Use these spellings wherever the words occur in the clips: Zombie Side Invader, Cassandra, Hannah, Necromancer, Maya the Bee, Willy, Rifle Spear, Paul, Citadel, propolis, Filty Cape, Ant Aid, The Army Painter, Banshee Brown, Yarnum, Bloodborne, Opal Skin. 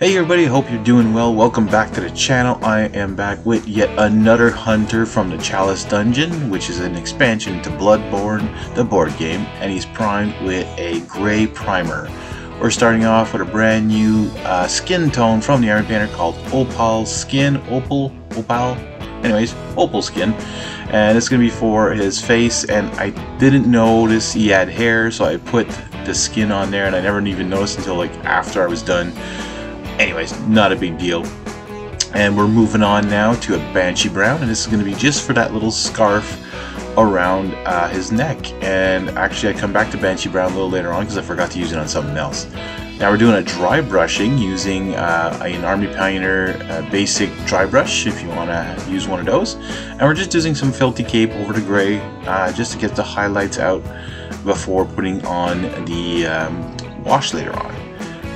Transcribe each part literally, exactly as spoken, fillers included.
Hey everybody, hope you're doing well. Welcome back to the channel. I am back with yet another hunter from the Chalice Dungeon, which is an expansion to Bloodborne, the board game, and he's primed with a gray primer. We're starting off with a brand new uh, skin tone from the Army Painter called Opal Skin, Opal, Opal, anyways, Opal Skin, and it's going to be for his face, and I didn't notice he had hair, so I put the skin on there, and I never even noticed until like after I was done. Anyways, not a big deal. And we're moving on now to a Banshee Brown, and this is going to be just for that little scarf around uh, his neck. And actually, I come back to Banshee Brown a little later on because I forgot to use it on something else. Now we're doing a dry brushing using uh, an Army Painter uh, basic dry brush, if you want to use one of those. And we're just using some Filty Cape over the gray uh, just to get the highlights out before putting on the um, wash later on.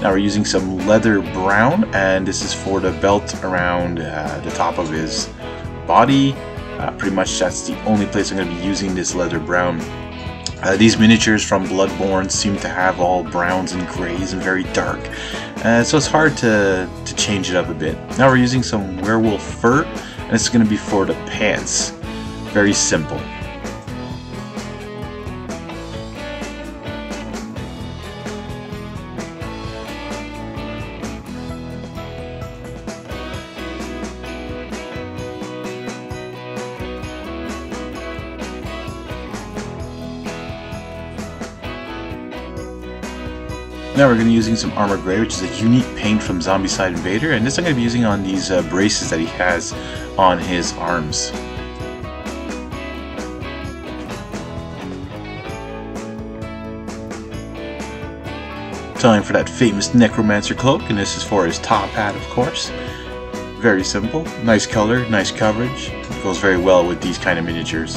Now we're using some leather brown, and this is for the belt around uh, the top of his body. Uh, pretty much that's the only place I'm going to be using this leather brown. Uh, these miniatures from Bloodborne seem to have all browns and grays and very dark, uh, so it's hard to, to change it up a bit. Now we're using some werewolf fur, and this is going to be for the pants. Very simple. Now we're going to be using some Armor Grey, which is a unique paint from Zombie Side Invader, and this I'm going to be using on these uh, braces that he has on his arms. Time for that famous Necromancer cloak, and this is for his top hat, of course. Very simple, nice color, nice coverage, it goes very well with these kind of miniatures.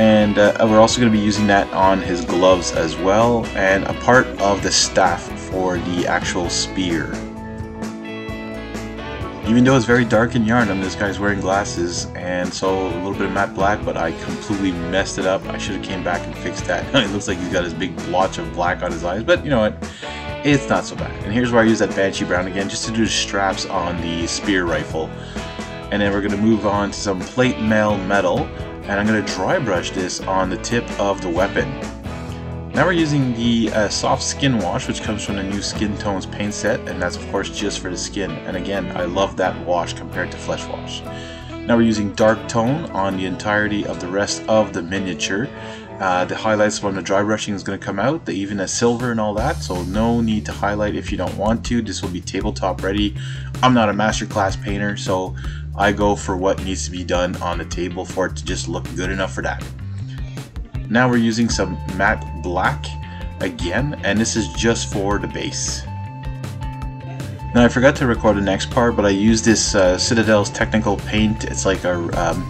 And uh, we're also going to be using that on his gloves as well, and a part of the staff for the actual spear. Even though it's very dark in Yarnum, this guy's wearing glasses, and so a little bit of matte black, but I completely messed it up. I should have came back and fixed that. It looks like he's got his big blotch of black on his eyes, but you know what, it's not so bad. And here's where I use that Banshee Brown again, just to do the straps on the spear rifle. And then we're going to move on to some plate mail metal. And I'm going to dry brush this on the tip of the weapon. Now we're using the uh, soft skin wash, which comes from the new Skin Tones paint set, and that's of course just for the skin, and again I love that wash compared to flesh wash. Now we're using dark tone on the entirety of the rest of the miniature. Uh, the highlights from the dry brushing is going to come out, the even as silver and all that, so no need to highlight if you don't want to. This will be tabletop ready. I'm not a masterclass painter, so I go for what needs to be done on the table for it to just look good enough for that. Now we're using some matte black again, and this is just for the base. Now I forgot to record the next part, but I used this uh, Citadel's technical paint. It's like a um,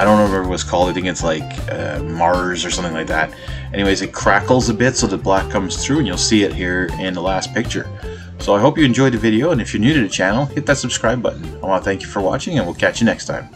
I don't remember what it was called, I think it's like uh, Mars or something like that. Anyways, it crackles a bit so the black comes through, and you'll see it here in the last picture. So I hope you enjoyed the video, and if you're new to the channel, hit that subscribe button. I want to thank you for watching, and we'll catch you next time.